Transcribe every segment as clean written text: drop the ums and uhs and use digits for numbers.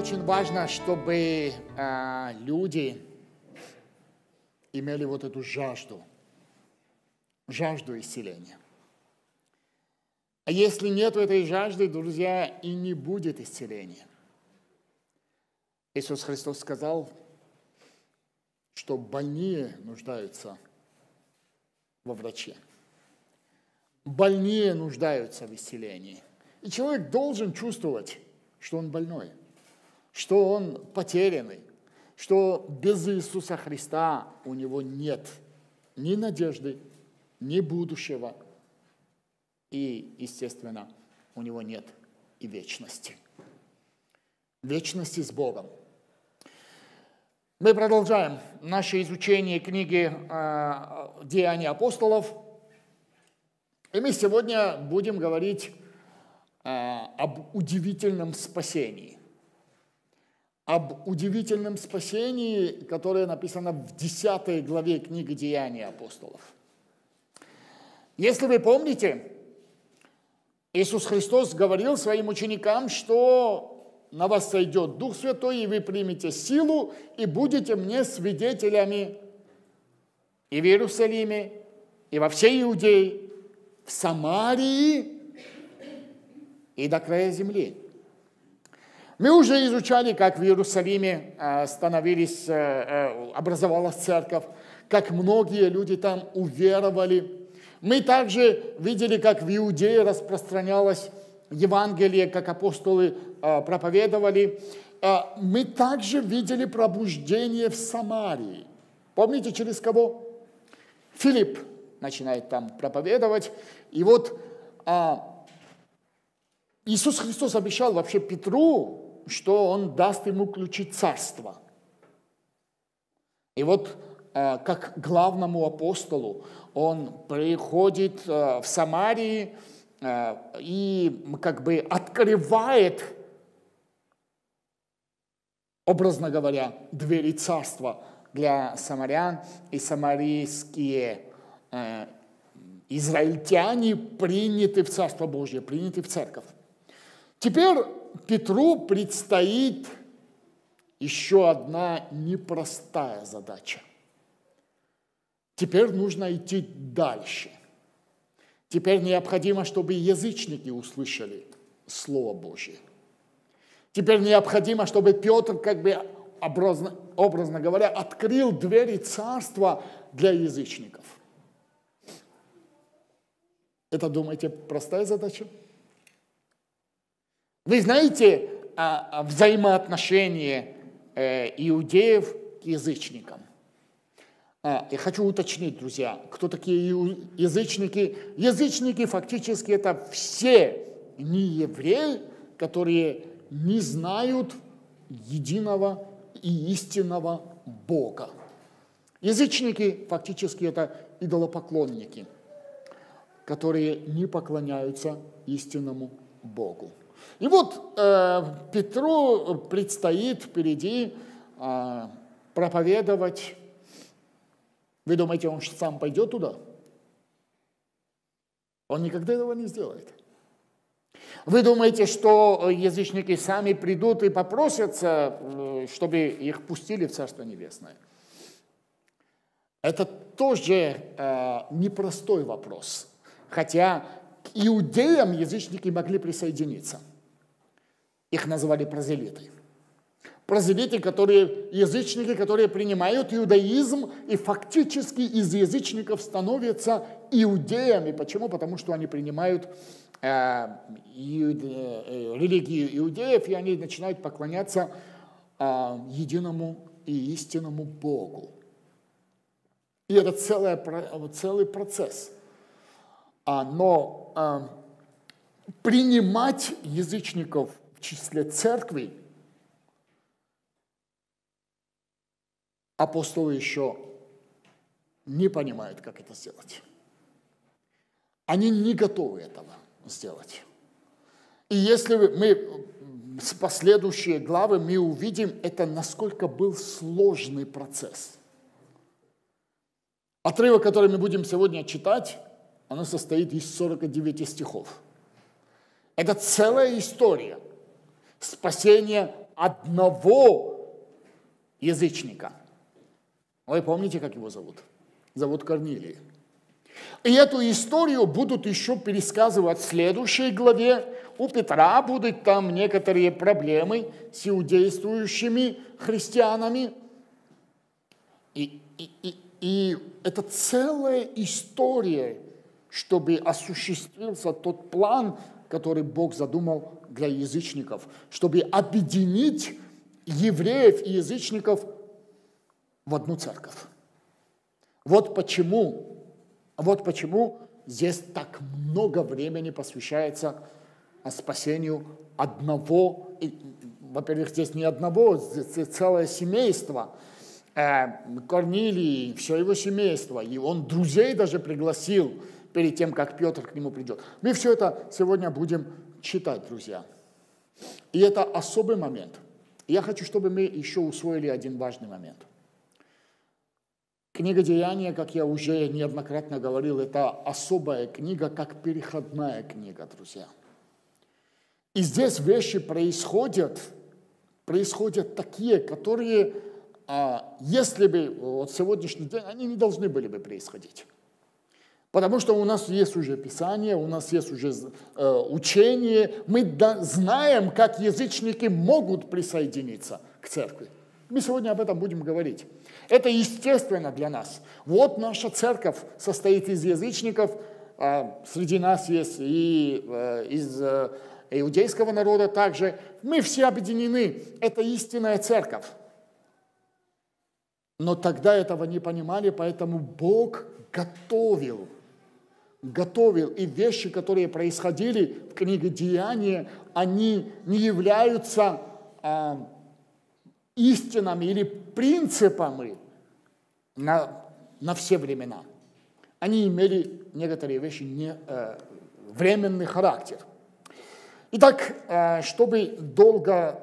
очень важно, чтобы люди имели вот эту жажду исцеления. А если нет этой жажды, друзья, и не будет исцеления. Иисус Христос сказал, что больные нуждаются во враче. Больные нуждаются в исцелении. И человек должен чувствовать, что он больной, что он потерянный, что без Иисуса Христа у него нет ни надежды, ни будущего. И, естественно, у него нет и вечности. Вечности с Богом. Мы продолжаем наше изучение книги «Деяния апостолов». И мы сегодня будем говорить об удивительном спасении. Об удивительном спасении, которое написано в 10 главе книги «Деяния апостолов». Если вы помните, Иисус Христос говорил своим ученикам, что на вас сойдет Дух Святой, и вы примете силу, и будете мне свидетелями и в Иерусалиме, и во всей Иудее, в Самарии и до края земли. Мы уже изучали, как в Иерусалиме образовалась церковь, как многие люди там уверовали. Мы также видели, как в Иудее распространялось Евангелие, как апостолы проповедовали. Мы также видели пробуждение в Самарии. Помните, через кого? Филипп начинает там проповедовать. И вот Иисус Христос обещал вообще Петру, что Он даст ему ключи царства. И вот как главному апостолу Он приходит в Самарии, и как бы открывает, образно говоря, двери царства для самарян, и самарийские израильтяне приняты в Царство Божье, приняты в церковь. Теперь Петру предстоит еще одна непростая задача. Теперь нужно идти дальше. Теперь необходимо, чтобы язычники услышали Слово Божье. Теперь необходимо, чтобы Петр, как бы образно говоря, открыл двери царства для язычников. Это, думаете, простая задача? Вы знаете взаимоотношения иудеев к язычникам? Я хочу уточнить, друзья, кто такие язычники. Язычники фактически это все неевреи, которые не знают единого и истинного Бога. Язычники фактически это идолопоклонники, которые не поклоняются истинному Богу. И вот Петру предстоит впереди проповедовать. Вы думаете, он сам пойдет туда? Он никогда этого не сделает. Вы думаете, что язычники сами придут и попросятся, чтобы их пустили в Царство Небесное? Это тоже непростой вопрос. Хотя к иудеям язычники могли присоединиться. Их называли прозелиты. Прозелиты, язычники, которые принимают иудаизм и фактически из язычников становятся иудеями. Почему? Потому что они принимают религию иудеев, и они начинают поклоняться единому и истинному Богу. И это целый процесс. Но принимать язычников в числе церкви апостолы еще не понимают, как это сделать. Они не готовы этого сделать. И если мы с последующей главы мы увидим, это насколько был сложный процесс. Отрывок, который мы будем сегодня читать, он состоит из 49 стихов. Это целая история спасения одного язычника. Вы помните, как его зовут? Зовут Корнилий. И эту историю будут еще пересказывать в следующей главе. У Петра будут там некоторые проблемы с иудействующими христианами. И это целая история, чтобы осуществился тот план, который Бог задумал для язычников, чтобы объединить евреев и язычников в одну церковь. Вот почему здесь так много времени посвящается спасению одного, во-первых, здесь не одного, здесь целое семейство, Корнилий, все его семейство, и он друзей даже пригласил перед тем, как Петр к нему придет. Мы все это сегодня будем читать, друзья. И это особый момент. Я хочу, чтобы мы еще усвоили один важный момент. Книга «Деяния», как я уже неоднократно говорил, это особая книга, как переходная книга, друзья. И здесь вещи происходят такие, которые, если бы вот сегодняшний день, они не должны были бы происходить. Потому что у нас есть уже Писание, у нас есть уже учение. Мы знаем, как язычники могут присоединиться к церкви. Мы сегодня об этом будем говорить. Это естественно для нас. Вот наша церковь состоит из язычников. Среди нас есть и из иудейского народа также. Мы все объединены. Это истинная церковь. Но тогда этого не понимали, поэтому Бог готовил. И вещи, которые происходили в книге «Деяния», они не являются истинами или принципами на все времена. Они имели некоторые вещи временный характер. Итак, чтобы долго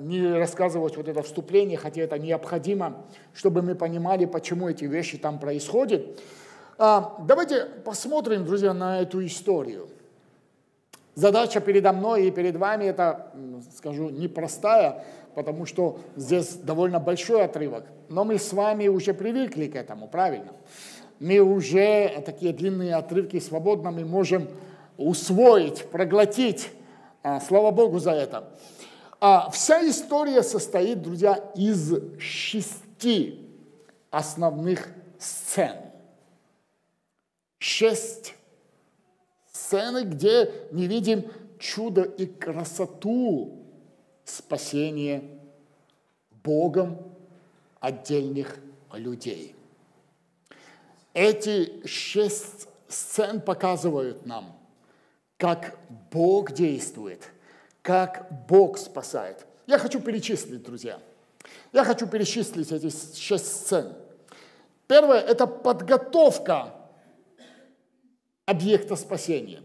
не рассказывать вот это вступление, хотя это необходимо, чтобы мы понимали, почему эти вещи там происходят, давайте посмотрим, друзья, на эту историю. Задача передо мной и перед вами, это, скажу, непростая, потому что здесь довольно большой отрывок, но мы с вами уже привыкли к этому, правильно? Мы уже такие длинные отрывки свободно мы можем усвоить, проглотить. Слава Богу за это. Вся история состоит, друзья, из 6 основных сцен. 6 сцен, где мы видим чудо и красоту спасения Богом отдельных людей. Эти 6 сцен показывают нам, как Бог действует, как Бог спасает. Я хочу перечислить, друзья. Я хочу перечислить эти 6 сцен. Первое – это подготовка объекта спасения.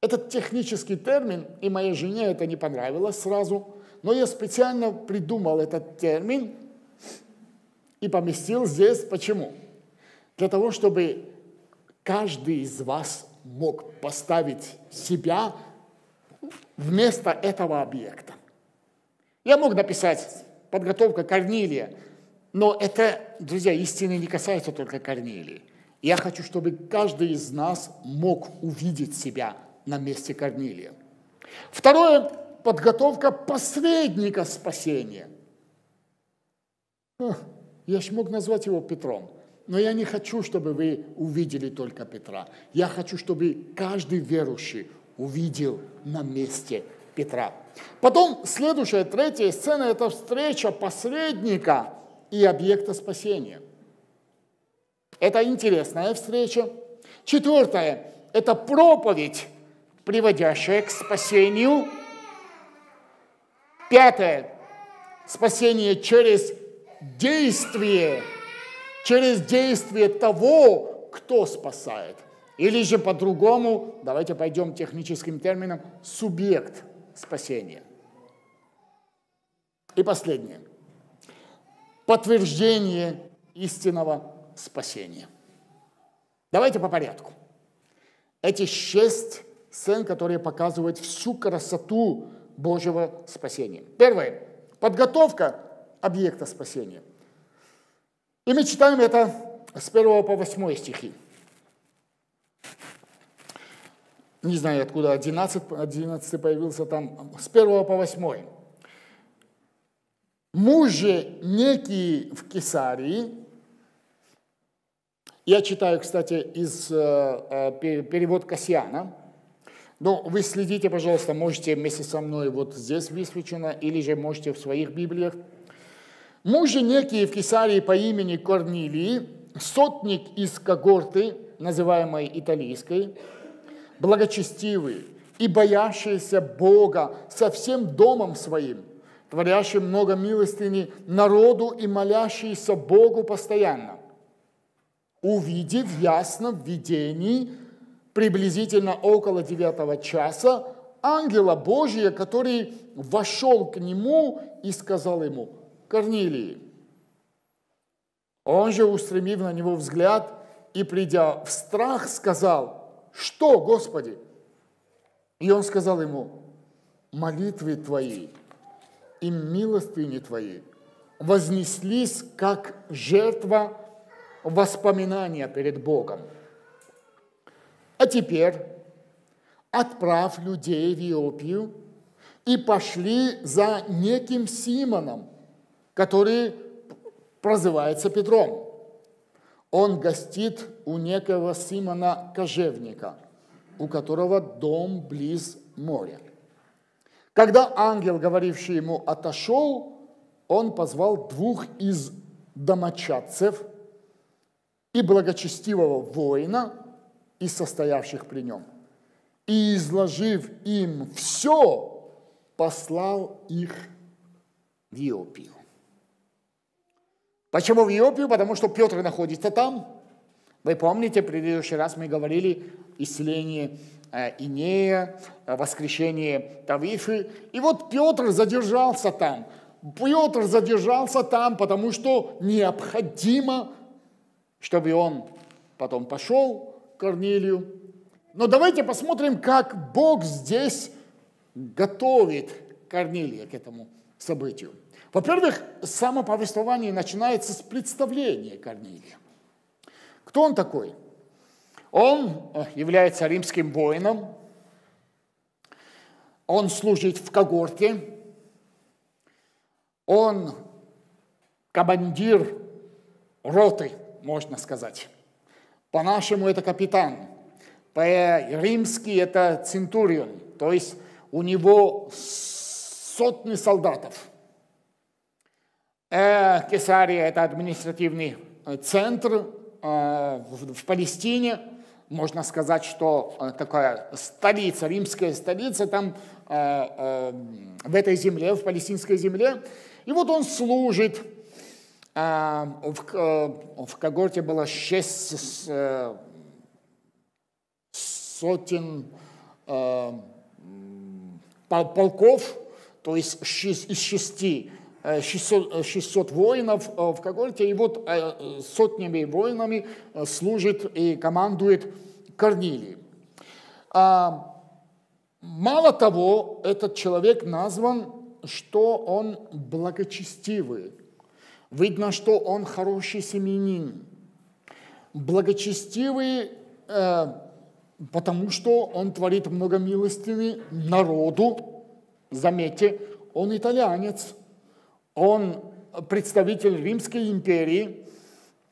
Этот технический термин, и моей жене это не понравилось сразу, но я специально придумал этот термин и поместил здесь. Почему? Для того, чтобы каждый из вас мог поставить себя вместо этого объекта. Я мог написать «подготовка Корнилия», но это, друзья, истины не касается только Корнилия. Я хочу, чтобы каждый из нас мог увидеть себя на месте Корнилия. Второе – подготовка посредника спасения. Я же мог назвать его Петром. Но я не хочу, чтобы вы увидели только Петра. Я хочу, чтобы каждый верующий увидел на месте Петра. Потом следующая, 3-я сцена – это встреча посредника и объекта спасения. Это интересная встреча. 4-я – это проповедь, приводящая к спасению. 5-я – спасение через действие. Через действие того, кто спасает. Или же по-другому, давайте пойдем техническим термином, субъект спасения. И последнее. Подтверждение истинного спасения. Давайте по порядку. Эти 6 сцен, которые показывают всю красоту Божьего спасения. Первое. Подготовка объекта спасения. И мы читаем это с 1 по 8 стихи. Не знаю, откуда 11 появился там. С 1 по 8. «Муж же некий в Кесарии». Я читаю, кстати, из перевода Кассиана. Но вы следите, пожалуйста, можете вместе со мной вот здесь высвечено, или же можете в своих Библиях. «Муж же некий в Кесарии по имени Корнилий, сотник из когорты, называемой Италийской, благочестивый и боящийся Бога со всем домом своим, творящий много милостыни народу и молящийся Богу постоянно, увидев ясно в видении, приблизительно около 9 часа, ангела Божия, который вошел к нему и сказал ему: Корнилий. Он же, устремив на него взгляд и придя в страх, сказал: что, Господи? И он сказал ему: молитвы твои и милостыни твои вознеслись как жертва воспоминания перед Богом. А теперь отправь людей в Иопию и пошли за неким Симоном, который прозывается Петром. Он гостит у некого Симона Кожевника, у которого дом близ моря. Когда ангел, говоривший ему, отошел, он позвал 2 из домочадцев и благочестивого воина, и состоявших при нем. И, изложив им все, послал их в Иопию». Почему в Иопию? Потому что Петр находится там. Вы помните, в предыдущий раз мы говорили о исцелении Инея, воскрешении Тавифы. И вот Петр задержался там. Петр задержался там, потому что необходимо, чтобы он потом пошел Корнилию. Но давайте посмотрим, как Бог здесь готовит Корнилия к этому событию. Во-первых, само повествование начинается с представления Корнилия. Кто он такой? Он является римским воином, он служит в когорте, он командир роты, можно сказать. По-нашему это капитан, по-римски это центурион, то есть у него сотни солдатов. Кесария – это административный центр в Палестине, можно сказать, что такая столица, римская столица там в этой земле, в палестинской земле. И вот он служит. В когорте было 6 сотен полков, то есть из 600 воинов в когорте, и вот сотнями воинами служит и командует Корнилий. Мало того, этот человек назван, что он благочестивый. Видно, что он хороший семьянин, благочестивый, потому что он творит много милостыни народу. Заметьте, он итальянец, он представитель Римской империи,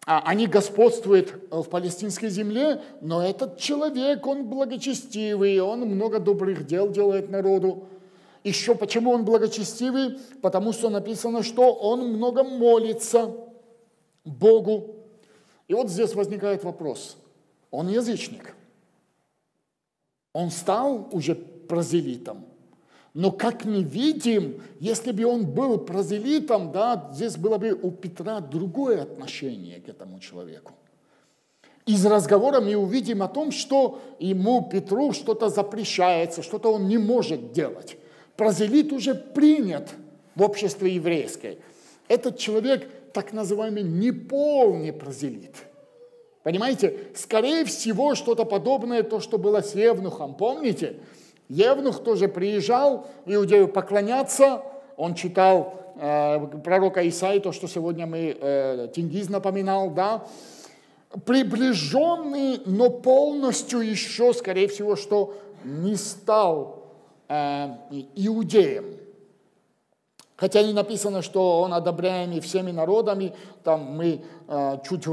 они господствуют в палестинской земле, но этот человек, он благочестивый, он много добрых дел делает народу. Еще почему он благочестивый? Потому что написано, что он много молится Богу. И вот здесь возникает вопрос. Он язычник. Он стал уже прозелитом. Но как мы видим, если бы он был прозелитом, да, здесь было бы у Петра другое отношение к этому человеку. Из разговора мы увидим о том, что ему, Петру, что-то запрещается, что-то он не может делать. Прозелит уже принят в обществе еврейское. Этот человек так называемый неполный прозелит. Понимаете? Скорее всего, что-то подобное, то, что было с Евнухом. Помните? Евнух тоже приезжал в Иудею поклоняться, он читал пророка Исаии, то, что сегодня мы, Тенгиз напоминал, да, приближенный, но полностью еще, скорее всего, что не стал иудеем. Хотя не написано, что он одобряемый всеми народами, там мы чуть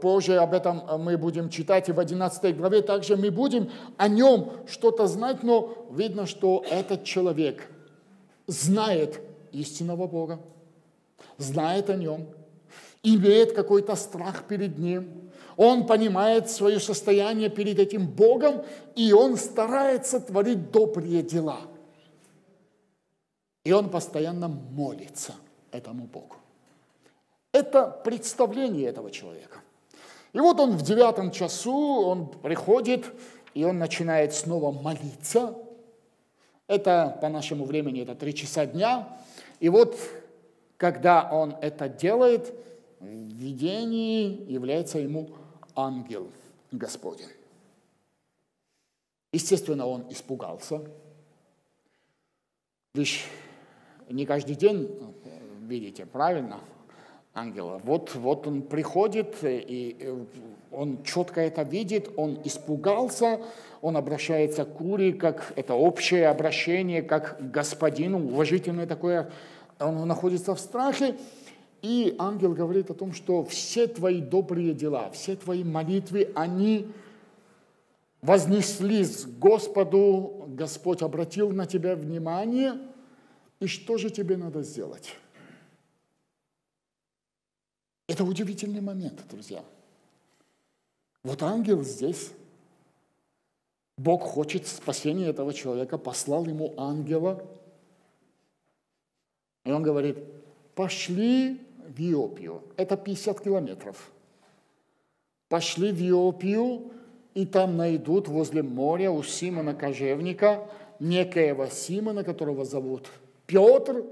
позже об этом мы будем читать, и в 11 главе также мы будем о нем что-то знать, но видно, что этот человек знает истинного Бога, знает о нем, имеет какой-то страх перед ним, он понимает свое состояние перед этим Богом, и он старается творить добрые дела. И он постоянно молится этому Богу. Это представление этого человека. И вот он в 9 часу, он приходит, и он начинает снова молиться. Это по нашему времени, это 3 часа дня. И вот, когда он это делает, в видении является ему ангел Господень. Естественно, он испугался. Лишь не каждый день, видите, правильно, ангела. Вот он приходит, и он четко это видит, он испугался, он обращается к Кури, как это общее обращение, как к господину, уважительное такое, он находится в страхе. И ангел говорит о том, что все твои добрые дела, все твои молитвы, они вознеслись к Господу, Господь обратил на тебя внимание, и что же тебе надо сделать? Это удивительный момент, друзья. Вот ангел здесь. Бог хочет спасения этого человека, послал ему ангела. И он говорит, пошли в Иопию. Это 50 километров. Пошли в Иопию, и там найдут возле моря у Симона Кожевника, некоего Симона, которого зовут Петр.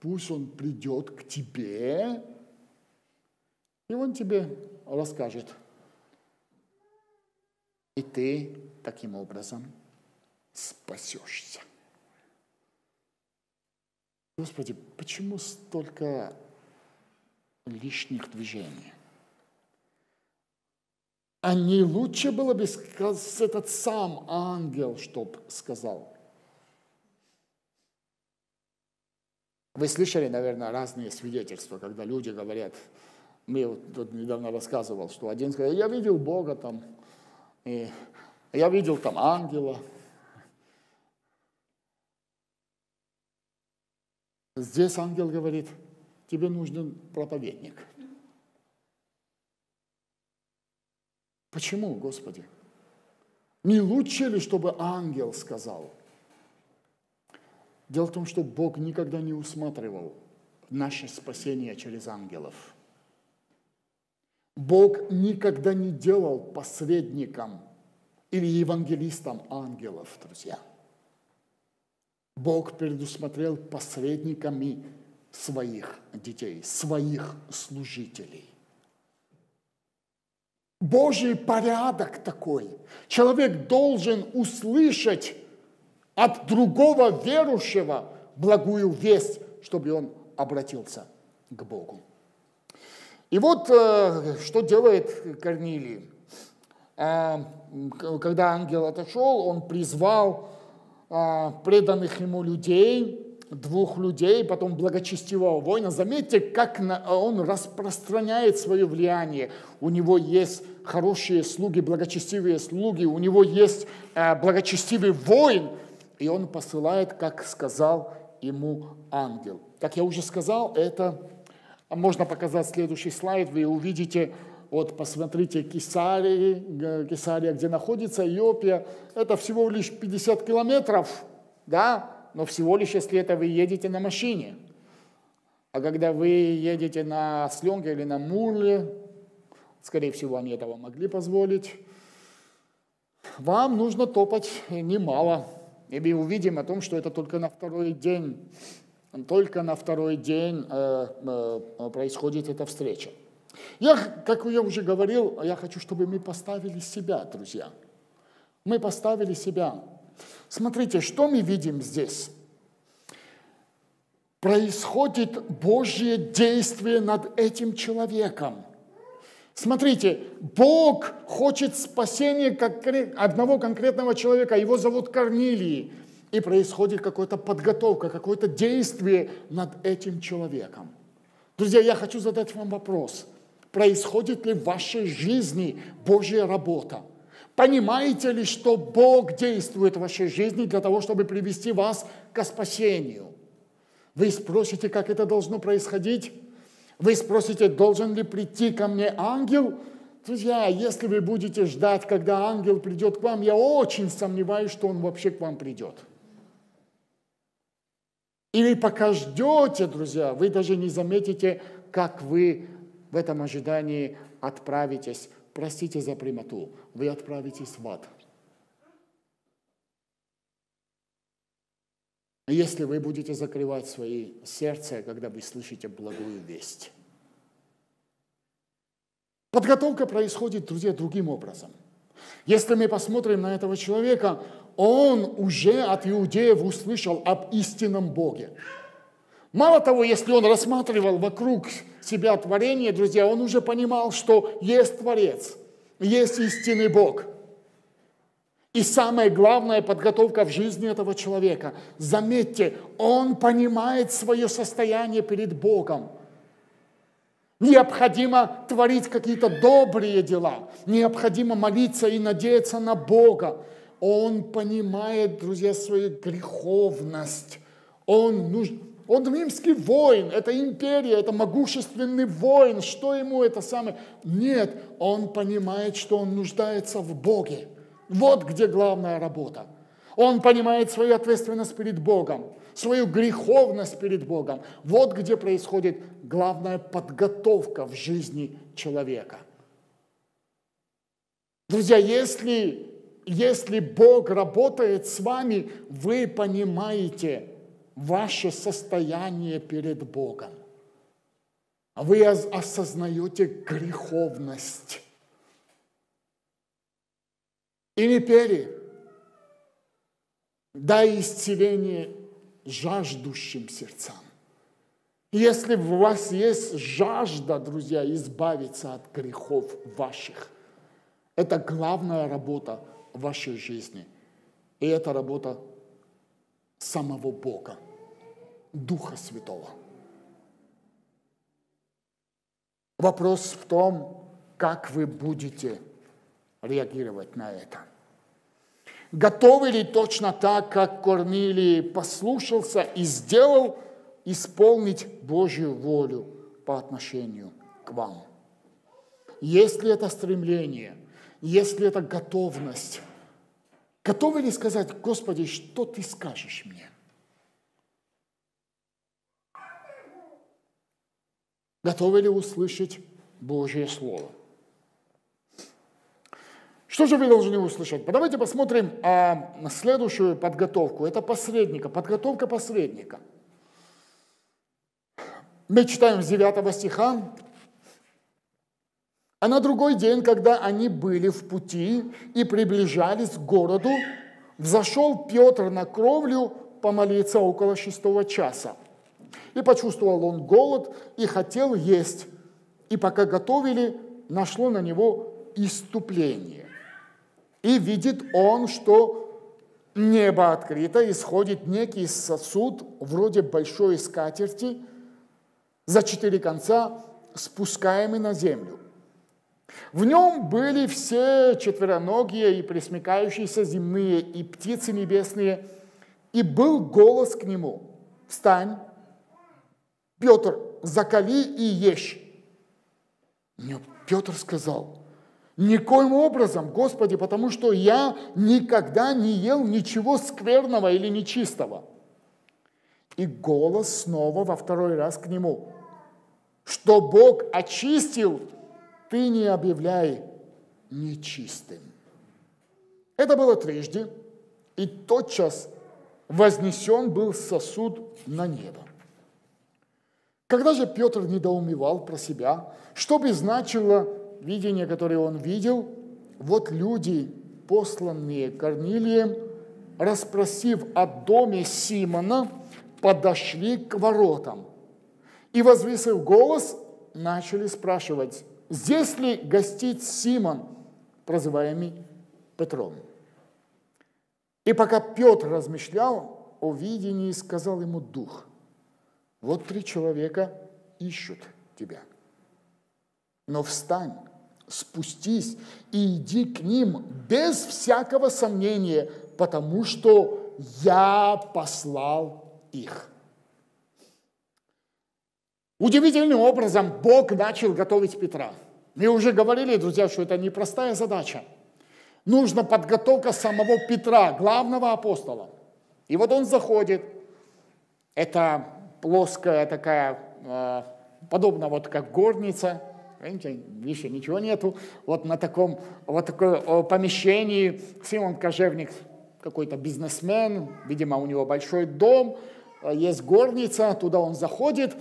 Пусть он придет к тебе, и он тебе расскажет. И ты таким образом спасешься. Господи, почему столько лишних движений? А не лучше было бы этот сам ангел, чтоб сказал? Вы слышали, наверное, разные свидетельства, когда люди говорят, мне вот тут недавно рассказывал, что один сказал, я видел Бога там, и я видел там ангела. Здесь ангел говорит, тебе нужен проповедник. Почему, Господи? Не лучше ли, чтобы ангел сказал? Дело в том, что Бог никогда не усматривал наше спасение через ангелов. Бог никогда не делал посредником или евангелистом ангелов, друзья. Бог предусмотрел посредниками своих детей, своих служителей. Божий порядок такой. Человек должен услышать от другого верующего благую весть, чтобы он обратился к Богу. И вот что делает Корнилий. Когда ангел отошел, он призвал преданных ему людей, 2 людей, потом благочестивого воина. Заметьте, как он распространяет свое влияние. У него есть хорошие слуги, благочестивые слуги, у него есть благочестивый воин, и он посылает, как сказал ему ангел. Как я уже сказал, это можно показать следующий слайд, вы увидите, вот посмотрите, Кесария, где находится Иопия, это всего лишь 50 километров, да? Но всего лишь, если это вы едете на машине. А когда вы едете на сленге или на мурле, скорее всего, они этого могли позволить, вам нужно топать немало. И мы увидим о том, что это только на 2-й день. Только на 2-й день происходит эта встреча. Как я уже говорил, я хочу, чтобы мы поставили себя, друзья. Мы поставили себя. Смотрите, что мы видим здесь. Происходит Божье действие над этим человеком. Смотрите, Бог хочет спасения одного конкретного человека, его зовут Корнилий, и происходит какая-то подготовка, какое-то действие над этим человеком. Друзья, я хочу задать вам вопрос. Происходит ли в вашей жизни Божья работа? Понимаете ли, что Бог действует в вашей жизни для того, чтобы привести вас к спасению? Вы спросите, как это должно происходить? Вы спросите, должен ли прийти ко мне ангел? Друзья, если вы будете ждать, когда ангел придет к вам, я очень сомневаюсь, что он вообще к вам придет. Или пока ждете, друзья, вы даже не заметите, как вы в этом ожидании отправитесь. Простите за прямоту, вы отправитесь в ад. Если вы будете закрывать свои сердца, когда вы слышите благую весть. Подготовка происходит, друзья, другим образом. Если мы посмотрим на этого человека, он уже от иудеев услышал об истинном Боге. Мало того, если он рассматривал вокруг себя творение, друзья, он уже понимал, что есть Творец, есть истинный Бог. И самая главная подготовка в жизни этого человека. Заметьте, он понимает свое состояние перед Богом. Необходимо творить какие-то добрые дела. Необходимо молиться и надеяться на Бога. Он понимает, друзья, свою греховность. Он римский воин, это империя, это могущественный воин. Что ему это самое? Нет, он понимает, что он нуждается в Боге. Вот где главная работа. Он понимает свою ответственность перед Богом, свою греховность перед Богом. Вот где происходит главная подготовка в жизни человека. Друзья, если Бог работает с вами, вы понимаете ваше состояние перед Богом. Вы осознаете греховность. Или пели, дай исцеление жаждущим сердцам. Если у вас есть жажда, друзья, избавиться от грехов ваших, это главная работа в вашей жизни. И это работа самого Бога, Духа Святого. Вопрос в том, как вы будете реагировать на это. Готовы ли точно так, как Корнилий послушался и сделал, исполнить Божью волю по отношению к вам? Есть ли это стремление, есть ли это готовность? Готовы ли сказать, Господи, что Ты скажешь мне? Готовы ли услышать Божье Слово? Что же вы должны услышать? Давайте посмотрим на следующую подготовку. Это посредника, подготовка посредника. Мы читаем с 9 стиха. «А на другой день, когда они были в пути и приближались к городу, взошел Петр на кровлю помолиться около 6 часа. И почувствовал он голод и хотел есть. И пока готовили, нашло на него исступление. И видит он, что небо открыто, и сходит некий сосуд, вроде большой скатерти, за 4 конца, спускаемый на землю. В нем были все четвероногие и пресмыкающиеся земные, и птицы небесные. И был голос к нему: «Встань, Петр, заколи и ешь». Но Петр сказал: «Никоим образом, Господи, потому что я никогда не ел ничего скверного или нечистого». И голос снова во второй раз к нему: «Что Бог очистил, ты не объявляй нечистым». Это было трижды, и тотчас вознесен был сосуд на небо. Когда же Петр недоумевал про себя, что бы значило видение, которое он видел, вот люди, посланные Корнилием, распросив о доме Симона, подошли к воротам. И, возвысив голос, начали спрашивать, здесь ли гостит Симон, прозываемый Петром. И пока Петр размышлял о видении, сказал ему дух, вот 3 человека ищут тебя. Но встань, спустись и иди к ним без всякого сомнения, потому что я послал их. Удивительным образом Бог начал готовить Петра. Мы уже говорили, друзья, что это непростая задача. Нужна подготовка самого Петра, главного апостола. И вот он заходит. Это плоская такая, подобно вот как горница. Видите, еще ничего нету. Вот на таком вот такое помещении. Симон Кожевник какой-то бизнесмен. Видимо, у него большой дом. Есть горница. Туда он заходит.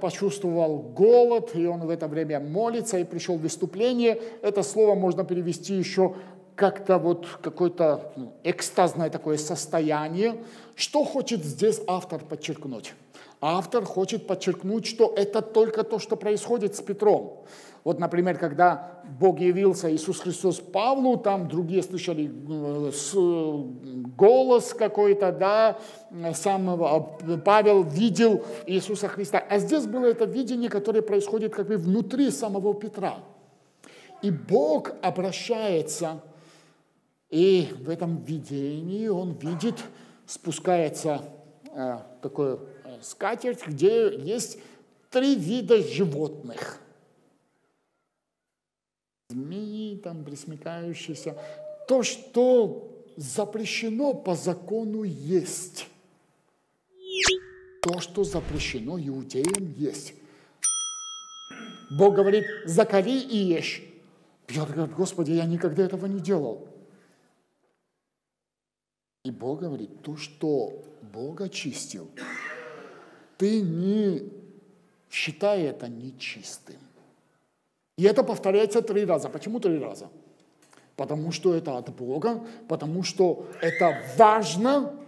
Почувствовал голод, и он в это время молится, и пришел в выступление. Это слово можно перевести еще как-то вот какое-то экстазное такое состояние. Что хочет здесь автор подчеркнуть? Автор хочет подчеркнуть, что это только то, что происходит с Петром. Вот, например, когда Бог явился, Иисус Христос Павлу, там другие слышали голос какой-то, да, сам Павел видел Иисуса Христа. А здесь было это видение, которое происходит как бы внутри самого Петра. И Бог обращается, и в этом видении он видит, спускается такой скатерть, где есть 3 вида животных. Змеи, там, пресмыкающиеся. То, что запрещено по закону, есть. То, что запрещено иудеям, есть. Бог говорит, закали и ешь. Петр говорит, Господи, я никогда этого не делал. И Бог говорит, то, что Бог очистил, ты не считай это нечистым. И это повторяется 3 раза. Почему 3 раза? Потому что это от Бога, потому что это важно.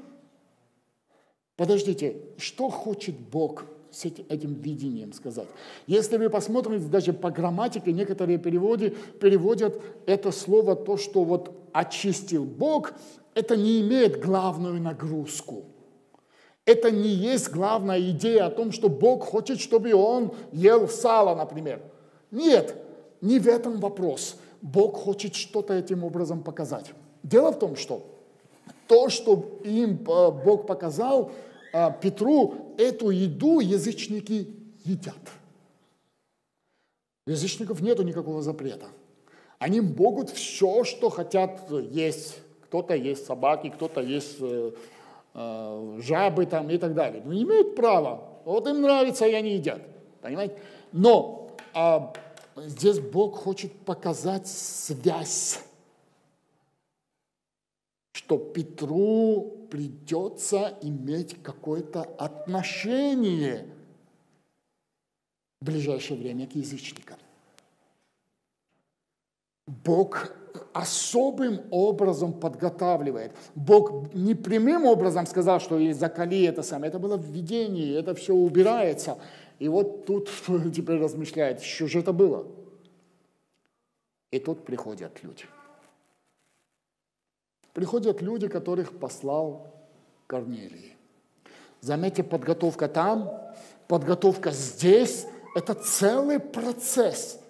Подождите, что хочет Бог с этим видением сказать? Если вы посмотрите, даже по грамматике некоторые переводят это слово, то, что вот очистил Бог, это не имеет главную нагрузку. Это не есть главная идея о том, что Бог хочет, чтобы он ел сало, например. Нет, не в этом вопрос. Бог хочет что-то этим образом показать. Дело в том, что то, что им Бог показал, Петру, эту еду язычники едят. У язычников нет никакого запрета. Они могут все, что хотят есть. Кто-то ест собаки, кто-то ест жабы там и так далее. Но имеют право. Вот им нравится, и они едят. Понимаете? Но здесь Бог хочет показать связь, что Петру придется иметь какое-то отношение в ближайшее время к язычникам. Бог особым образом подготавливает. Бог не прямым образом сказал, что и закали это самое. Это было в видении, это все убирается. И вот тут теперь размышляет, что же это было. И тут приходят люди. Приходят люди, которых послал Корнилий. Заметьте, подготовка там, подготовка здесь – это целый процесс.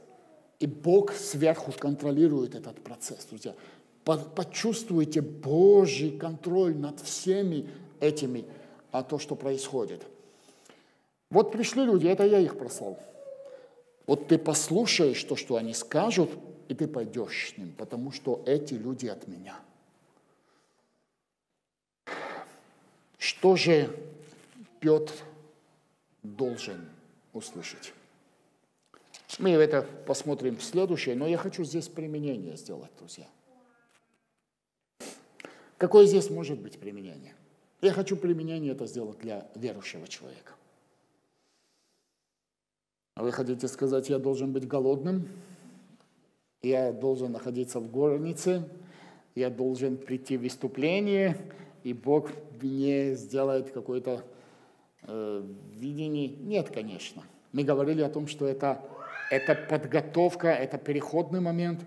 И Бог сверху контролирует этот процесс, друзья. Почувствуйте Божий контроль над всеми этими, то, что происходит. Вот пришли люди, это я их прослал. Вот ты послушаешь то, что они скажут, и ты пойдешь с ним, потому что эти люди от меня. Что же Петр должен услышать? Мы это посмотрим в следующее, но я хочу здесь применение сделать, друзья. Какое здесь может быть применение? Я хочу применение это сделать для верующего человека. Вы хотите сказать, я должен быть голодным, я должен находиться в горнице, я должен прийти в выступление, и Бог мне сделает какое-то видение. Нет, конечно. Мы говорили о том, что это подготовка, это переходный момент.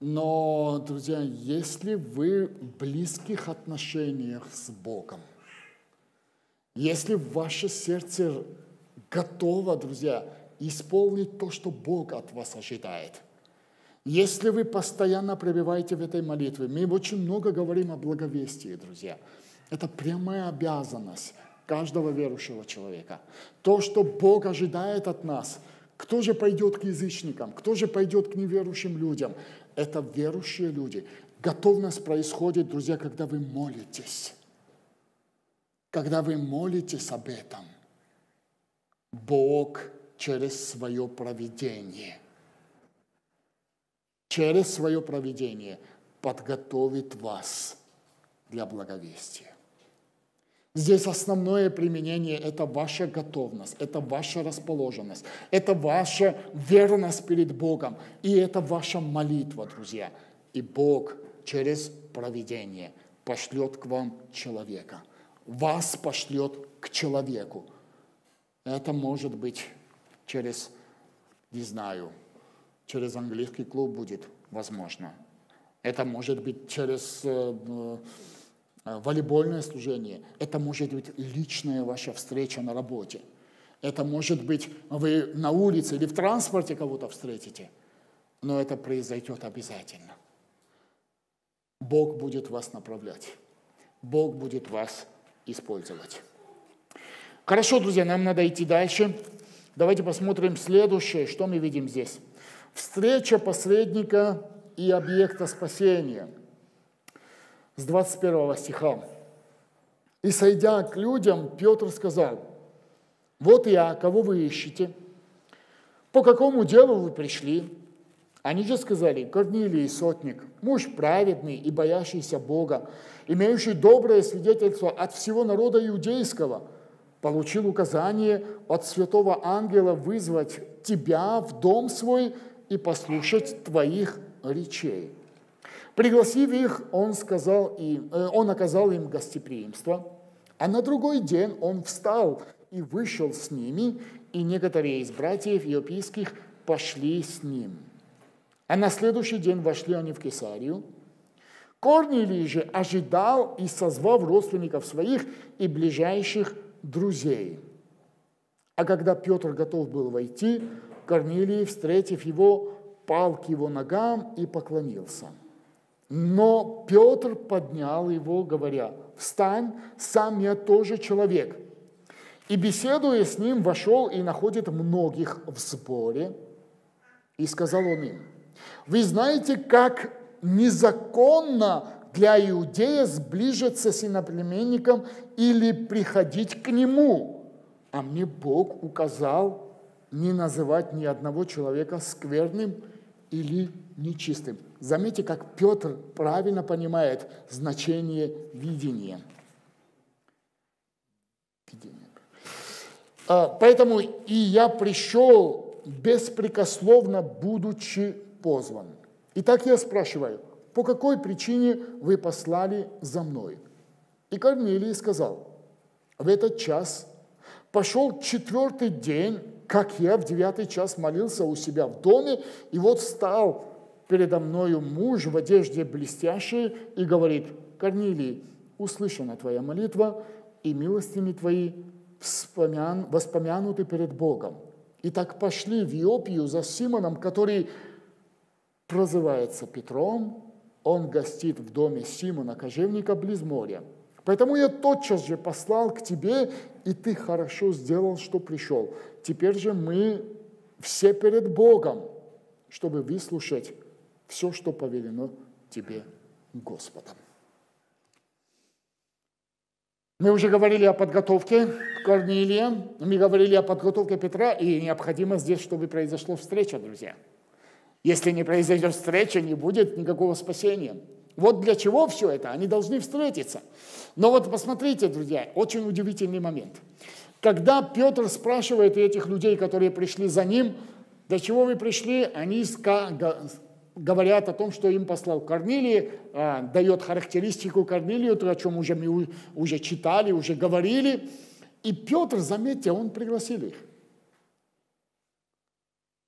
Но, друзья, если вы в близких отношениях с Богом, если ваше сердце готово, друзья, исполнить то, что Бог от вас ожидает, если вы постоянно пребываете в этой молитве, мы очень много говорим о благовестии, друзья. Это прямая обязанность каждого верующего человека. То, что Бог ожидает от нас, кто же пойдет к язычникам, кто же пойдет к неверующим людям? Это верующие люди. Готовность происходит, друзья, когда вы молитесь. Когда вы молитесь об этом, Бог через свое провидение, через свое провидение подготовит вас для благовестия. Здесь основное применение – это ваша готовность, это ваша расположенность, это ваша верность перед Богом, и это ваша молитва, друзья. И Бог через провидение пошлет к вам человека, вас пошлет к человеку. Это может быть через, не знаю, через английский клуб будет возможно. Это может быть через волейбольное служение. Это может быть личная ваша встреча на работе. Это может быть вы на улице или в транспорте кого-то встретите. Но это произойдет обязательно. Бог будет вас направлять. Бог будет вас использовать. Хорошо, друзья, нам надо идти дальше. Давайте посмотрим следующее, что мы видим здесь. Встреча посредника и объекта спасения. С 21 стиха. «И, сойдя к людям, Петр сказал: вот я, кого вы ищете? По какому делу вы пришли? Они же сказали: Корнилий, сотник, муж праведный и боящийся Бога, имеющий доброе свидетельство от всего народа иудейского, получил указание от святого ангела вызвать тебя в дом свой и послушать твоих речей. Пригласив их, он оказал им гостеприимство, а на другой день он встал и вышел с ними, и некоторые из братьев иопийских пошли с ним. А на следующий день вошли они в Кесарию. Корнилий же ожидал и созвал родственников своих и ближайших друзей. А когда Петр готов был войти, Корнилий, встретив его, пал к его ногам и поклонился. Но Петр поднял его, говоря: встань, сам я тоже человек. И, беседуя с ним, вошел и находит многих в сборе. И сказал он им: вы знаете, как незаконно для иудея сближиться с иноплеменником или приходить к нему. А мне Бог указал не называть ни одного человека скверным или нечистым». Заметьте, как Петр правильно понимает значение видения. «Поэтому и я пришел, беспрекословно будучи позван. Итак, я спрашиваю, по какой причине вы послали за мной?» И Корнилий сказал: в этот час пошел четвертый день, как я в 9 час молился у себя в доме, и вот встал передо мною муж в одежде блестящей и говорит: Корнилий, услышана твоя молитва, и милостями твои воспомянуты перед Богом. Итак, пошли в Иопию за Симоном, который прозывается Петром, он гостит в доме Симона Кожевника близ моря. Поэтому я тотчас же послал к тебе, и ты хорошо сделал, что пришел. Теперь же мы все перед Богом, чтобы выслушать все, что повелено тебе Господом». Мы уже говорили о подготовке Корнилия, мы говорили о подготовке Петра, и необходимо здесь, чтобы произошла встреча, друзья. Если не произойдет встреча, не будет никакого спасения. Вот для чего все это? Они должны встретиться. Но вот посмотрите, друзья, очень удивительный момент. Когда Петр спрашивает этих людей, которые пришли за ним: для чего вы пришли? Они говорят о том, что им послал Корнилий, дает характеристику Корнилию, то, о чем уже читали, уже говорили. И Петр, заметьте, он пригласил их.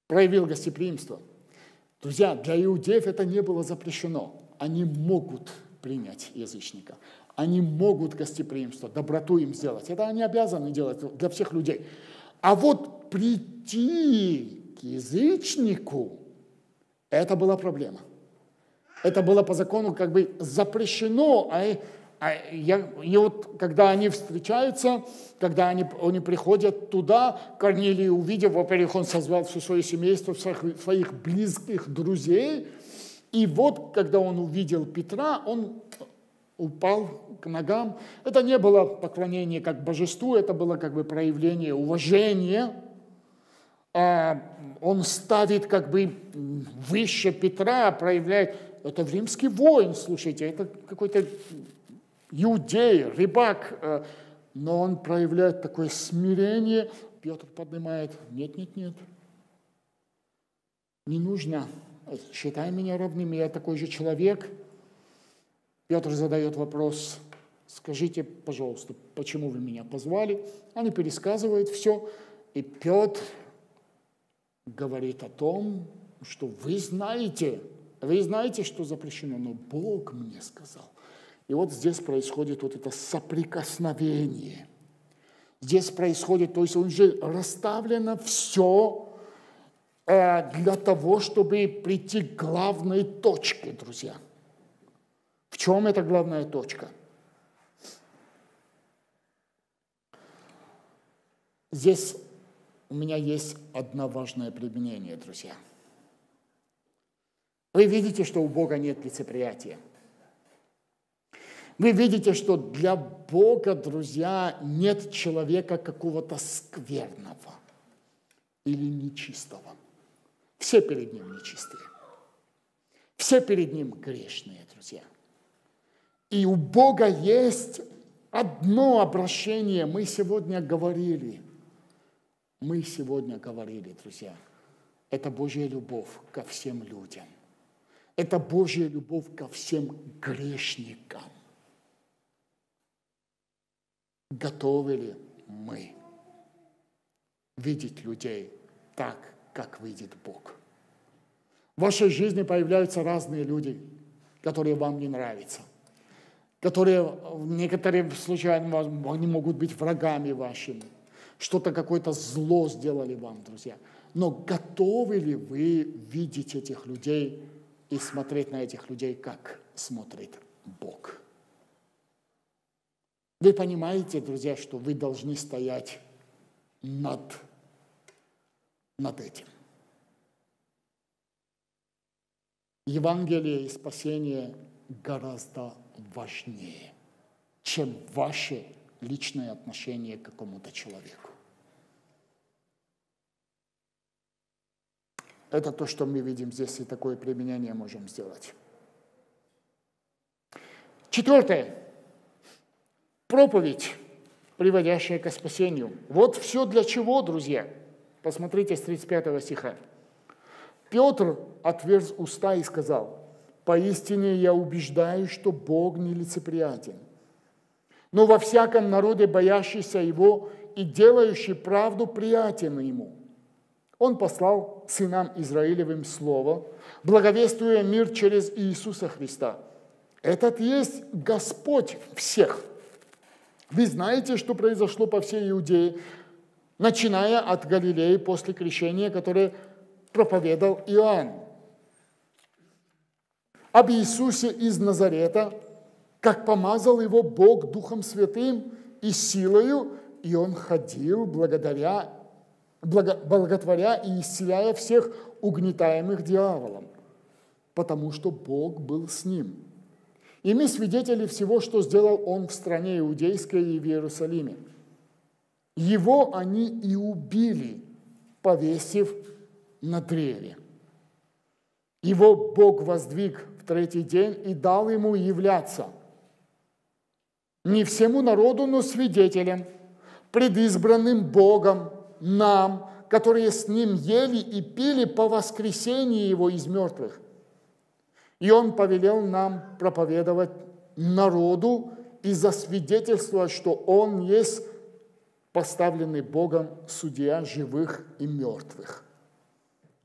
Проявил гостеприимство. Друзья, для иудеев это не было запрещено. Они могут принять язычника. Они могут гостеприимство, доброту им сделать. Это они обязаны делать для всех людей. А вот прийти к язычнику, это была проблема. Это было по закону как бы запрещено. И вот когда они встречаются, когда они приходят туда, Корнилий, увидев, во-первых, он созвал все свое семейство, всех своих близких друзей. И вот, когда он увидел Петра, он упал к ногам. Это не было поклонение как божеству, это было как бы проявление уважения. Он ставит как бы выше Петра, проявляет... Это римский воин, слушайте, это какой-то иудей, рыбак. Но он проявляет такое смирение. Петр поднимает: нет, не нужно, считай меня равным, я такой же человек. Петр задает вопрос: скажите, пожалуйста, почему вы меня позвали? Они пересказывают все, и Петр говорит о том, что вы знаете, что запрещено, но Бог мне сказал. И вот здесь происходит вот это соприкосновение. Здесь происходит, то есть уже расставлено все для того, чтобы прийти к главной точке, друзья. В чем эта главная точка? Здесь у меня есть одно важное применение, друзья. Вы видите, что у Бога нет лицеприятия. Вы видите, что для Бога, друзья, нет человека какого-то скверного или нечистого. Все перед Ним нечистые. Все перед Ним грешные, друзья. И у Бога есть одно обращение. Мы сегодня говорили, друзья. Это Божья любовь ко всем людям. Это Божья любовь ко всем грешникам. Готовы ли мы видеть людей так, как видит Бог? В вашей жизни появляются разные люди, которые вам не нравятся, которые в некоторых случаях они могут быть врагами вашими, что-то какое-то зло сделали вам, друзья. Но готовы ли вы видеть этих людей и смотреть на этих людей, как смотрит Бог? Вы понимаете, друзья, что вы должны стоять над этим. Евангелие и спасение гораздо важнее, чем ваше личное отношение к какому-то человеку. Это то, что мы видим здесь, и такое применение можем сделать. Четвертое. Проповедь, приводящая к спасению. Вот все для чего, друзья. Посмотрите с 35 стиха. Петр отверз уста и сказал: «Поистине я убеждаю, что Бог нелицеприятен, но во всяком народе, боящийся Его и делающий правду, приятен Ему». Он послал сынам Израилевым слово, благовествуя мир через Иисуса Христа. Этот есть Господь всех. Вы знаете, что произошло по всей Иудее, начиная от Галилеи после крещения, которое проповедал Иоанн. Об Иисусе из Назарета, как помазал Его Бог Духом Святым и силою, и Он ходил, благотворя и исцеляя всех угнетаемых дьяволом, потому что Бог был с ним. И мы свидетели всего, что сделал Он в стране Иудейской и в Иерусалиме. Его они и убили, повесив на древе. Его Бог воздвиг в третий день и дал Ему являться не всему народу, но свидетелям, предизбранным Богом, нам, которые с Ним ели и пили по воскресении Его из мертвых, И Он повелел нам проповедовать народу и засвидетельствовать, что Он есть поставленный Богом судья живых и мертвых.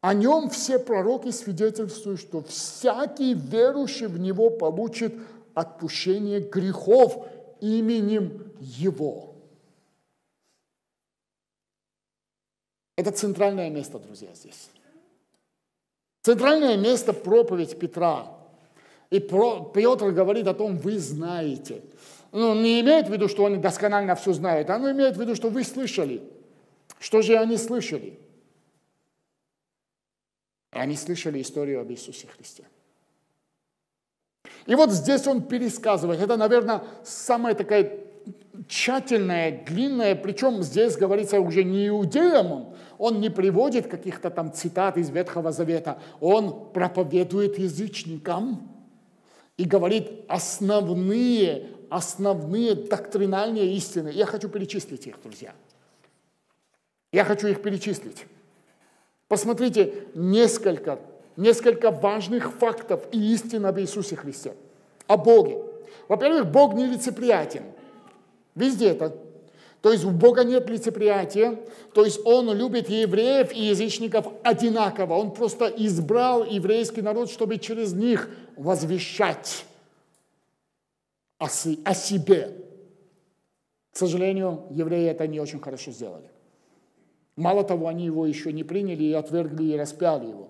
О Нем все пророки свидетельствуют, что всякий верующий в Него получит отпущение грехов именем Его. Это центральное место, друзья, здесь. Центральное место проповедь Петра. И Петр говорит о том, вы знаете. Но он не имеет в виду, что они досконально все знают. Он имеет в виду, что вы слышали. Что же они слышали? Они слышали историю об Иисусе Христе. И вот здесь он пересказывает. Это, наверное, самая такая тщательная, длинная. Причем здесь говорится уже не иудеям. Он не приводит каких-то там цитат из Ветхого Завета. Он проповедует язычникам и говорит основные доктринальные истины. Я хочу перечислить их, друзья. Я хочу их перечислить. Посмотрите, несколько важных фактов и истин об Иисусе Христе, о Боге. Во-первых, Бог не лицеприятен. Везде это. То есть у Бога нет лицеприятия, то есть Он любит евреев и язычников одинаково. Он просто избрал еврейский народ, чтобы через них возвещать о себе. К сожалению, евреи это не очень хорошо сделали. Мало того, они его еще не приняли и отвергли, и распяли его.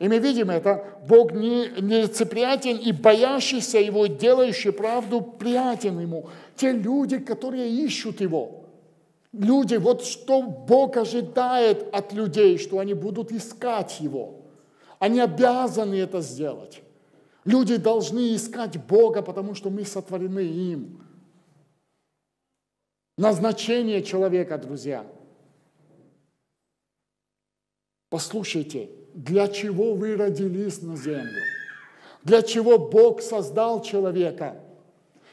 И мы видим это. Бог нелицеприятен и боящийся его, делающий правду, приятен ему. Те люди, которые ищут его. Люди, вот что Бог ожидает от людей, что они будут искать его. Они обязаны это сделать. Люди должны искать Бога, потому что мы сотворены им. Назначение человека, друзья. Послушайте, для чего вы родились на землю? Для чего Бог создал человека?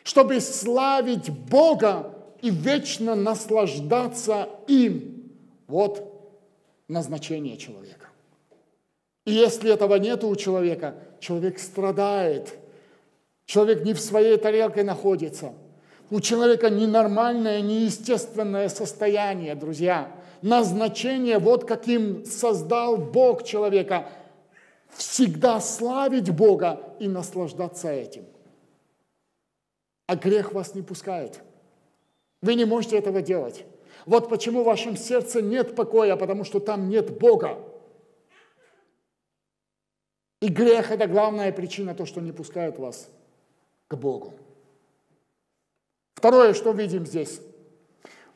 Чтобы славить Бога и вечно наслаждаться им. Вот назначение человека. И если этого нет у человека, человек страдает. Человек не в своей тарелке находится. У человека ненормальное, неестественное состояние, друзья. Назначение, вот каким создал Бог человека, всегда славить Бога и наслаждаться этим. А грех вас не пускает. Вы не можете этого делать. Вот почему в вашем сердце нет покоя, потому что там нет Бога. И грех – это главная причина, то, что не пускает вас к Богу. Второе, что видим здесь.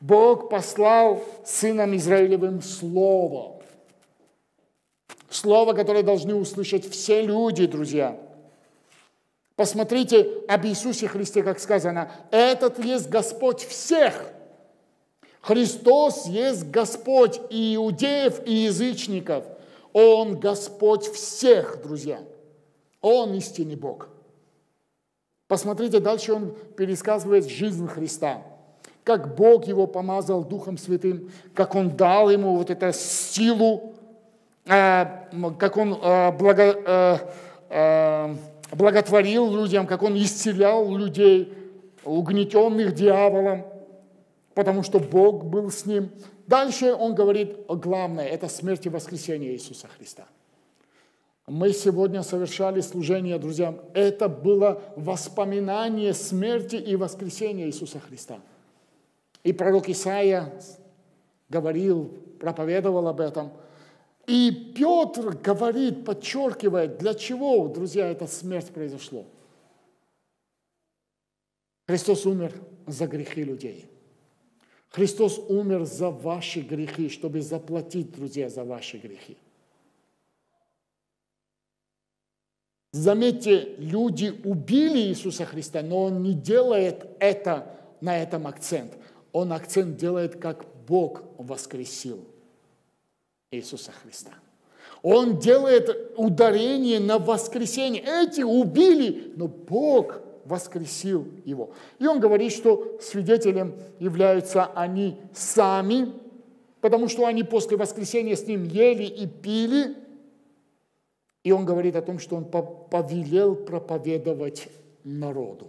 Бог послал сынам Израилевым слово. Слово, которое должны услышать все люди, друзья. Посмотрите об Иисусе Христе, как сказано. Этот есть Господь всех. Христос есть Господь и иудеев, и язычников. Он Господь всех, друзья. Он истинный Бог. Посмотрите, дальше он пересказывает жизнь Христа. Как Бог его помазал Духом Святым, как Он дал ему вот эту силу, как Он благотворил людям, как Он исцелял людей, угнетенных дьяволом, потому что Бог был с ним. Дальше он говорит, главное, это смерть и воскресение Иисуса Христа. Мы сегодня совершали служение, друзья, это было воспоминание смерти и воскресения Иисуса Христа. И пророк Исаия говорил, проповедовал об этом. И Петр говорит, подчеркивает, для чего, друзья, эта смерть произошла. Христос умер за грехи людей. Христос умер за ваши грехи, чтобы заплатить, друзья, за ваши грехи. Заметьте, люди убили Иисуса Христа, но Он не делает это, на этом акцент. Он акцент делает, как Бог воскресил Иисуса Христа. Он делает ударение на воскресение. Эти убили, но Бог воскресил его. И он говорит, что свидетелем являются они сами, потому что они после воскресения с ним ели и пили. И он говорит о том, что он повелел проповедовать народу.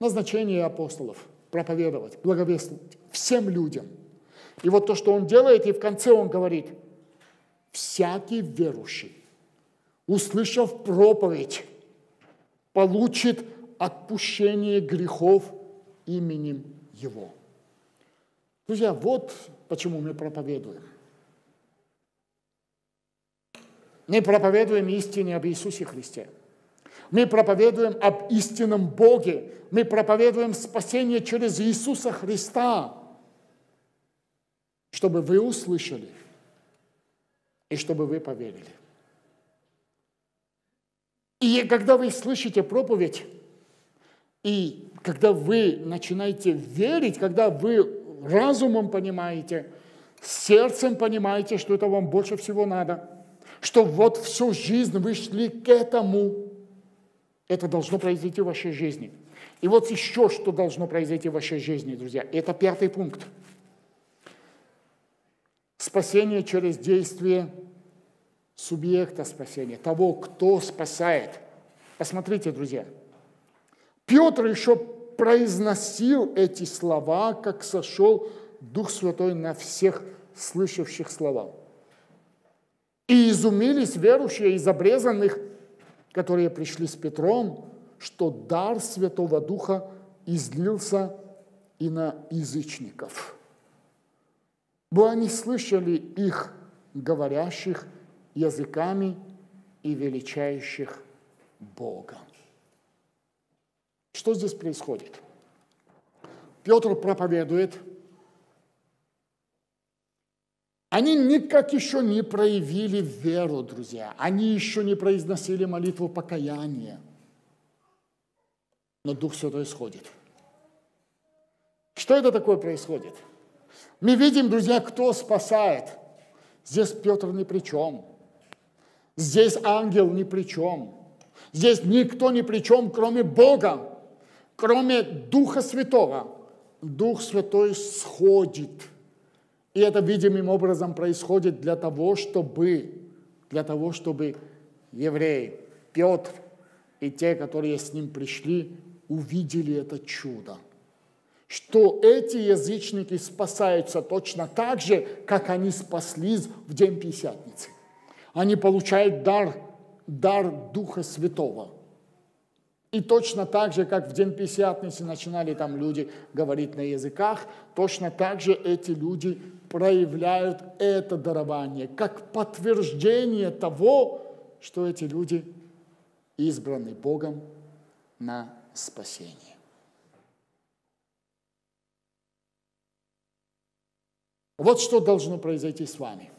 Назначение апостолов – проповедовать, благовествовать всем людям. И вот то, что он делает, и в конце он говорит, всякий верующий, услышав проповедь, получит отпущение грехов именем Его. Друзья, вот почему мы проповедуем. Мы проповедуем истине об Иисусе Христе. Мы проповедуем об истинном Боге. Мы проповедуем спасение через Иисуса Христа, чтобы вы услышали и чтобы вы поверили. И когда вы слышите проповедь, и когда вы начинаете верить, когда вы разумом понимаете, сердцем понимаете, что это вам больше всего надо, что вот всю жизнь вы шли к этому, это должно произойти в вашей жизни. И вот еще что должно произойти в вашей жизни, друзья, это 5-й пункт. Спасение через действие субъекта спасения, того, кто спасает. Посмотрите, друзья, Петр еще произносил эти слова, как сошел Дух Святой на всех слышавших слова. И изумились верующие из обрезанных, которые пришли с Петром, что дар Святого Духа излился и на язычников. Бо они слышали их, говорящих языками и величающих Бога. Что здесь происходит? Петр проповедует. Они никак еще не проявили веру, друзья. Они еще не произносили молитву покаяния. Но Дух Святой сходит. Что это такое происходит? Мы видим, друзья, кто спасает. Здесь Петр ни при чем. Здесь ангел ни при чем. Здесь никто ни при чем, кроме Бога, кроме Духа Святого. Дух Святой сходит. И это видимым образом происходит для того, чтобы евреи, Петр и те, которые с ним пришли, увидели это чудо. Что эти язычники спасаются точно так же, как они спаслись в день Пятидесятницы. Они получают дар Духа Святого. И точно так же, как в день Пятидесятницы начинали там люди говорить на языках, точно так же эти люди проявляют это дарование, как подтверждение того, что эти люди избраны Богом на спасение. Вот что должно произойти с вами.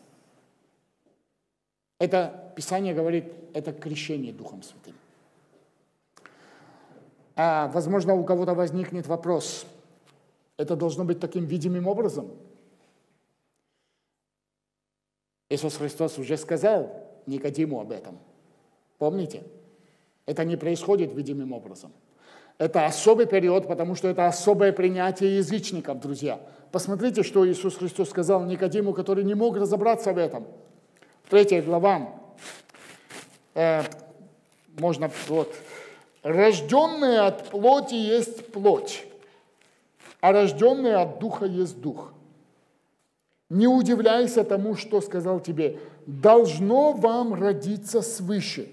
Это Писание говорит, это крещение Духом Святым. А, возможно, у кого-то возникнет вопрос. Это должно быть таким видимым образом. Иисус Христос уже сказал Никодиму об этом. Помните? Это не происходит видимым образом. Это особый период, потому что это особое принятие язычников, друзья. Посмотрите, что Иисус Христос сказал Никодиму, который не мог разобраться в этом. 3 глава, можно вот, рожденные от плоти есть плоть, а рожденные от духа есть дух. Не удивляйся тому, что сказал тебе, должно вам родиться свыше.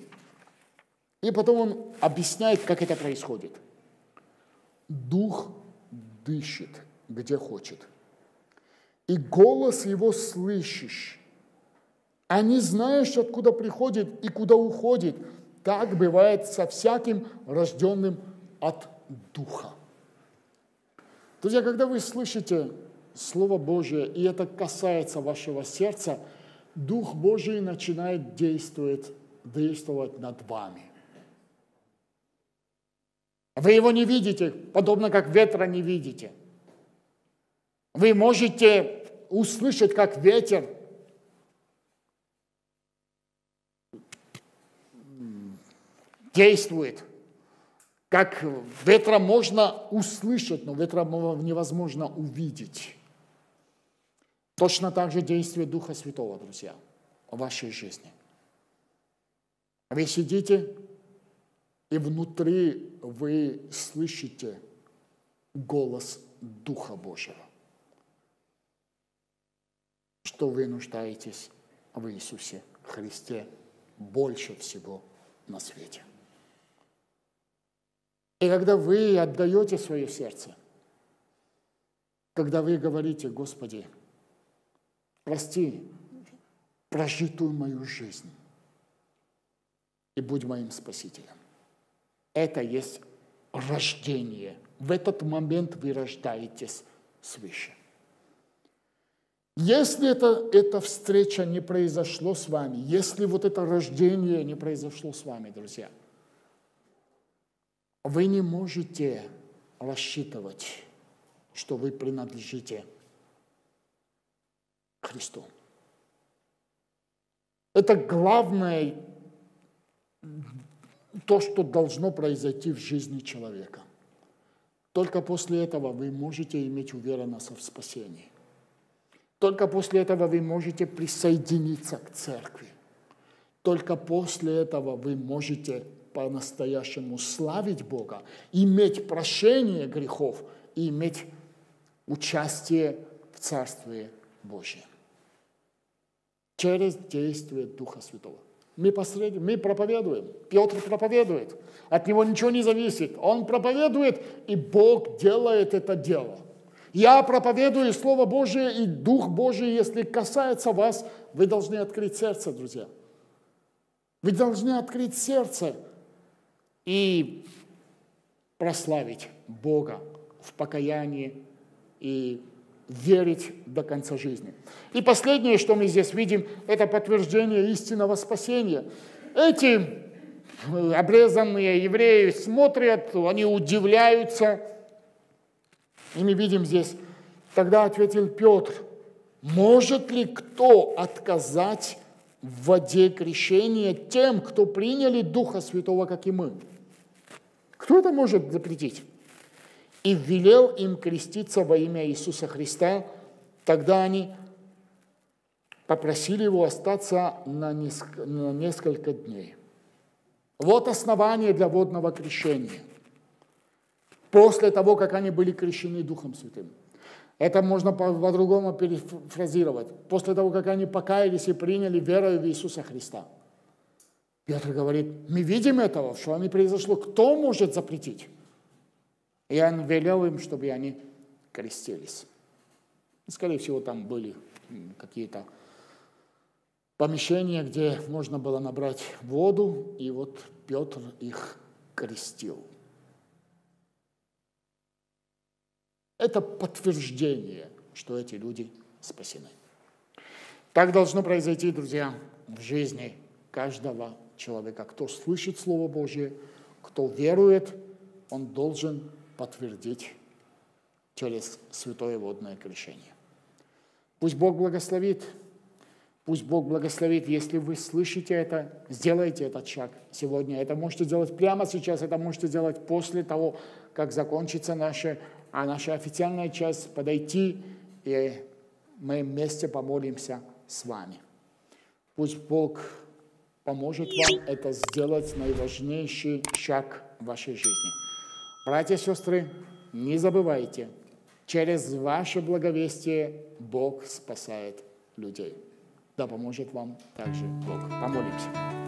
И потом он объясняет, как это происходит. Дух дышит, где хочет, и голос его слышишь. А не знаешь, откуда приходит и куда уходит. Так бывает со всяким рожденным от Духа. Друзья, когда вы слышите Слово Божие, и это касается вашего сердца, Дух Божий начинает действовать над вами. Вы его не видите, подобно как ветра не видите. Вы можете услышать, как ветер действует, как ветра можно услышать, но ветра невозможно увидеть. Точно так же действие Духа Святого, друзья, в вашей жизни. Вы сидите, и внутри вы слышите голос Духа Божьего, что вы нуждаетесь в Иисусе Христе больше всего на свете. И когда вы отдаете свое сердце, когда вы говорите: Господи, прости прожитую мою жизнь и будь моим спасителем. Это есть рождение. В этот момент вы рождаетесь свыше. Если эта встреча не произошла с вами, если вот это рождение не произошло с вами, друзья, вы не можете рассчитывать, что вы принадлежите Христу. Это главное, то, что должно произойти в жизни человека. Только после этого вы можете иметь уверенность в спасении. Только после этого вы можете присоединиться к церкви. Только после этого вы можете по-настоящему славить Бога, иметь прощение грехов и иметь участие в Царстве Божьем. Через действие Духа Святого. Мы проповедуем. Петр проповедует. От него ничего не зависит. Он проповедует, и Бог делает это дело. Я проповедую Слово Божие, и Дух Божий, если касается вас, вы должны открыть сердце, друзья. Вы должны открыть сердце и прославить Бога в покаянии и верить до конца жизни. И последнее, что мы здесь видим, это подтверждение истинного спасения. Эти обрезанные евреи смотрят, они удивляются. И мы видим здесь, тогда ответил Петр: может ли кто отказать в воде крещения тем, кто приняли Духа Святого, как и мы? Кто это может запретить? И велел им креститься во имя Иисуса Христа. Тогда они попросили его остаться на несколько дней. Вот основание для водного крещения. После того, как они были крещены Духом Святым. Это можно по-другому перефразировать. После того, как они покаялись и приняли веру в Иисуса Христа. Петр говорит: мы видим этого, что оно произошло. Кто может запретить? И он велел им, чтобы они крестились. Скорее всего, там были какие-то помещения, где можно было набрать воду, и вот Петр их крестил. Это подтверждение, что эти люди спасены. Так должно произойти, друзья, в жизни каждого человека. Кто слышит Слово Божие, кто верует, он должен подтвердить через святое водное крещение. Пусть Бог благословит. Пусть Бог благословит. Если вы слышите это, сделайте этот шаг сегодня. Это можете делать прямо сейчас, это можете делать после того, как закончится наша официальная часть. Подойти, и мы вместе помолимся с вами. Пусть Бог поможет вам это сделать, наиважнейший шаг в вашей жизни. Братья и сестры, не забывайте, через ваше благовестие Бог спасает людей. Да поможет вам также Бог. Помолимся.